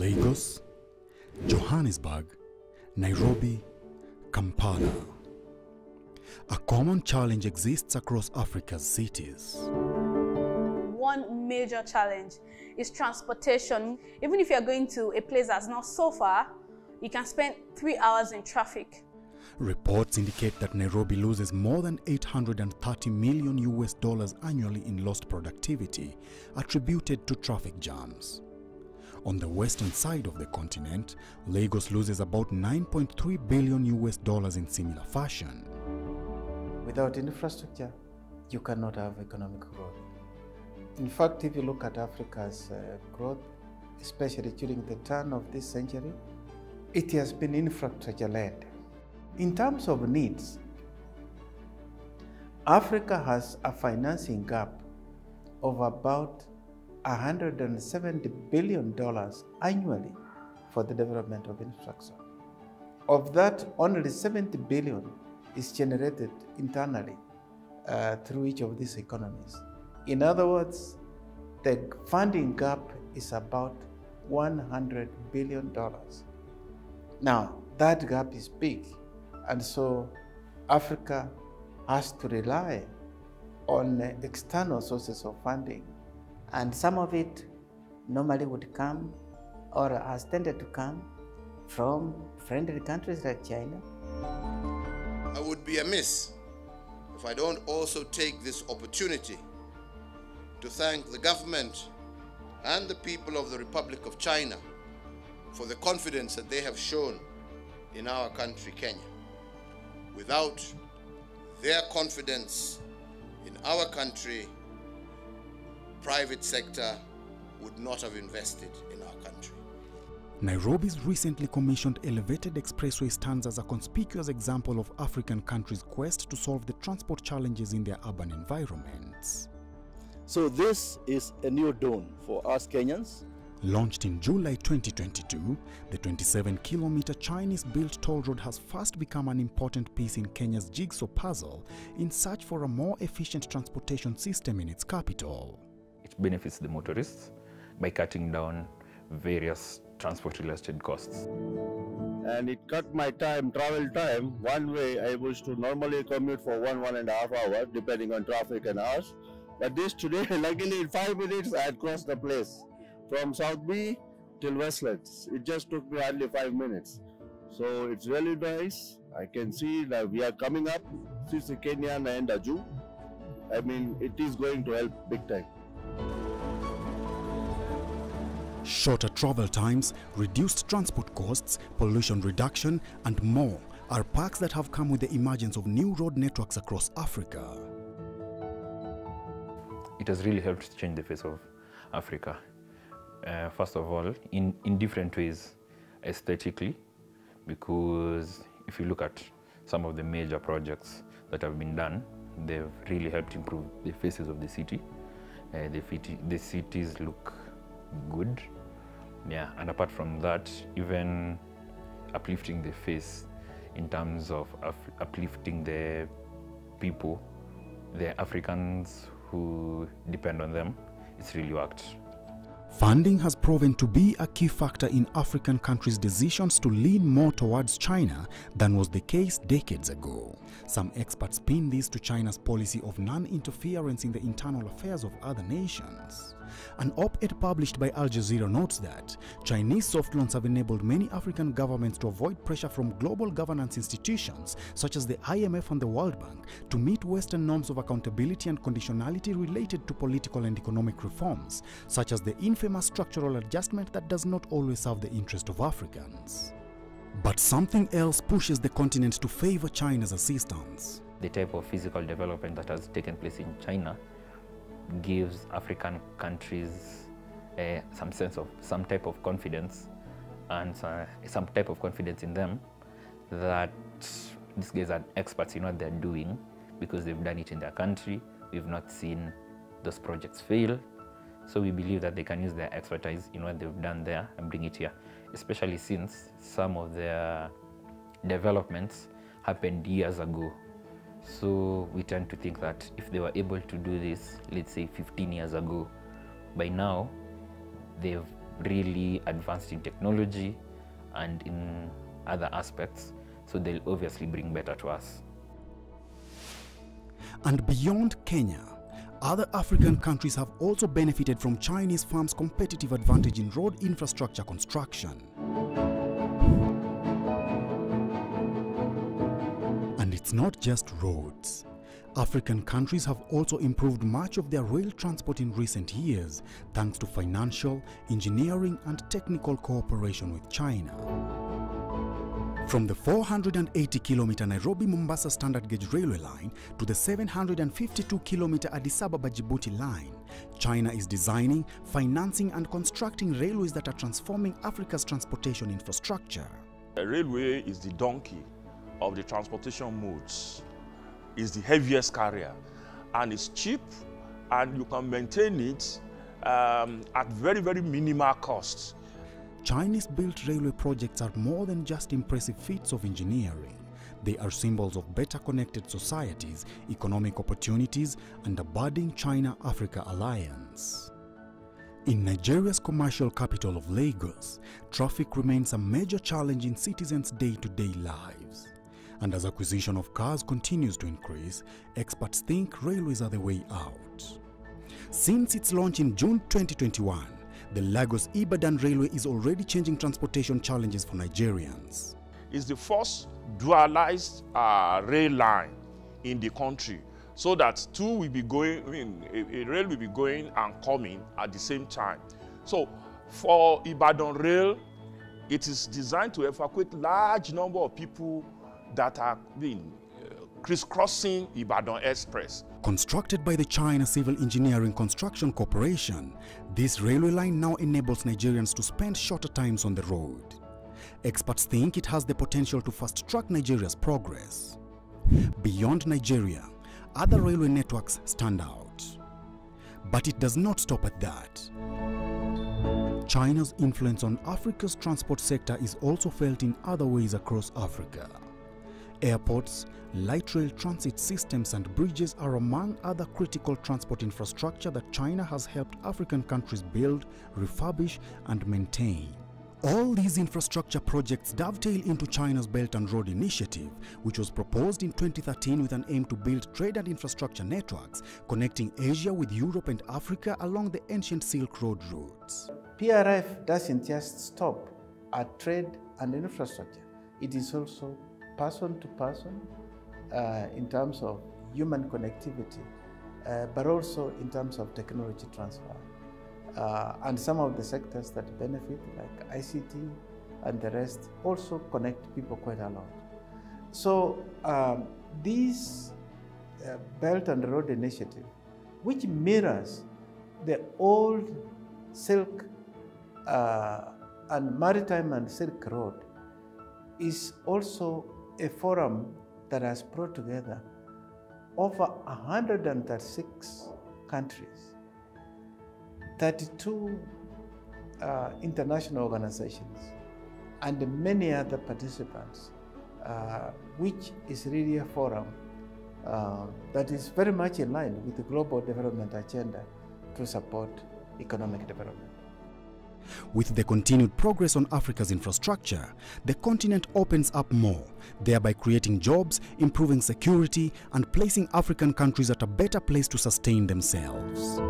Lagos, Johannesburg, Nairobi, Kampala. A common challenge exists across Africa's cities. One major challenge is transportation. Even if you're going to a place that's not so far, you can spend 3 hours in traffic. Reports indicate that Nairobi loses more than $830 million annually in lost productivity attributed to traffic jams. On the western side of the continent, Lagos loses about $9.3 billion in similar fashion. Without infrastructure, you cannot have economic growth. In fact, if you look at Africa's growth, especially during the turn of this century, it has been infrastructure-led. In terms of needs, Africa has a financing gap of about $170 billion annually for the development of infrastructure. Of that, only $70 billion is generated internally through each of these economies. In other words, the funding gap is about $100 billion. Now, that gap is big. And so Africa has to rely on external sources of funding. And some of it normally would come, or has tended to come, from friendly countries like China. I would be amiss if I don't also take this opportunity to thank the government and the people of the Republic of China for the confidence that they have shown in our country, Kenya. Without their confidence in our country, private sector would not have invested in our country. Nairobi's recently commissioned elevated expressway stands as a conspicuous example of African countries' quest to solve the transport challenges in their urban environments. So this is a new dawn for us Kenyans. Launched in July 2022, the 27-kilometer Chinese-built toll road has fast become an important piece in Kenya's jigsaw puzzle in search for a more efficient transportation system in its capital. It benefits the motorists by cutting down various transport-related costs. And it cut my time, travel time. One way I used to normally commute for 1.5 hours, depending on traffic and hours. But this today, luckily in 5 minutes, I had crossed the place. From South B till Westlands, it just took me hardly 5 minutes. So it's really nice. I can see that we are coming up since the Kenyan and Aju. I mean, it is going to help big time. Shorter travel times, reduced transport costs, pollution reduction, and more are perks that have come with the emergence of new road networks across Africa. It has really helped change the face of Africa. First of all, in different ways, aesthetically, because if you look at some of the major projects that have been done, they've really helped improve the faces of the city. The cities look good, yeah. And apart from that, even uplifting the face in terms of uplifting the people, the Africans who depend on them, it's really worked. Funding has proven to be a key factor in African countries' decisions to lean more towards China than was the case decades ago. Some experts pin this to China's policy of non-interference in the internal affairs of other nations. An op-ed published by Al Jazeera notes that Chinese soft loans have enabled many African governments to avoid pressure from global governance institutions such as the IMF and the World Bank to meet Western norms of accountability and conditionality related to political and economic reforms, such as the infamous structural adjustment that does not always serve the interest of Africans. But something else pushes the continent to favor China's assistance. The type of physical development that has taken place in China gives African countries some sense of some type of confidence, and some type of confidence in them that these guys are experts in what they're doing because they've done it in their country. We've not seen those projects fail. So we believe that they can use their expertise in what they've done there and bring it here, especially since some of their developments happened years ago. So we tend to think that if they were able to do this, let's say 15 years ago, by now they've really advanced in technology and in other aspects, so they'll obviously bring better to us. And beyond Kenya, other African countries have also benefited from Chinese firms' competitive advantage in road infrastructure construction. And it's not just roads. African countries have also improved much of their rail transport in recent years thanks to financial, engineering and technical cooperation with China. From the 480-kilometer Nairobi-Mombasa standard gauge railway line to the 752-kilometer Addis Ababa-Djibouti line, China is designing, financing and constructing railways that are transforming Africa's transportation infrastructure. A railway is the donkey of the transportation modes. It's the heaviest carrier and it's cheap, and you can maintain it at very, very minimal costs. Chinese-built railway projects are more than just impressive feats of engineering. They are symbols of better connected societies, economic opportunities, and a budding China-Africa alliance. In Nigeria's commercial capital of Lagos, traffic remains a major challenge in citizens' day-to-day lives. And as acquisition of cars continues to increase, experts think railways are the way out. Since its launch in June 2021, the Lagos-Ibadan Railway is already changing transportation challenges for Nigerians. It's the first dualized rail line in the country, so that two will be going, a rail will be going and coming at the same time. So for Ibadan Rail, it is designed to evacuate large number of people that are being crisscrossing Ibadan Express. Constructed by the China Civil Engineering Construction Corporation, this railway line now enables Nigerians to spend shorter times on the road. Experts think it has the potential to fast-track Nigeria's progress. Beyond Nigeria, other railway networks stand out. But it does not stop at that. China's influence on Africa's transport sector is also felt in other ways across Africa. Airports, light rail transit systems and bridges are among other critical transport infrastructure that China has helped African countries build, refurbish and maintain. All these infrastructure projects dovetail into China's Belt and Road Initiative, which was proposed in 2013 with an aim to build trade and infrastructure networks connecting Asia with Europe and Africa along the ancient Silk Road routes. PRF doesn't just stop at trade and infrastructure, it is also person to person, in terms of human connectivity, but also in terms of technology transfer. And some of the sectors that benefit, like ICT and the rest, also connect people quite a lot. So this Belt and Road Initiative, which mirrors the old Silk and Maritime and Silk Road, is also a forum that has brought together over 136 countries, 32 international organizations, and many other participants, which is really a forum that is very much in line with the global development agenda to support economic development. With the continued progress on Africa's infrastructure, the continent opens up more, thereby creating jobs, improving security, and placing African countries at a better place to sustain themselves.